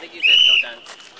Thank you, Senator Tan.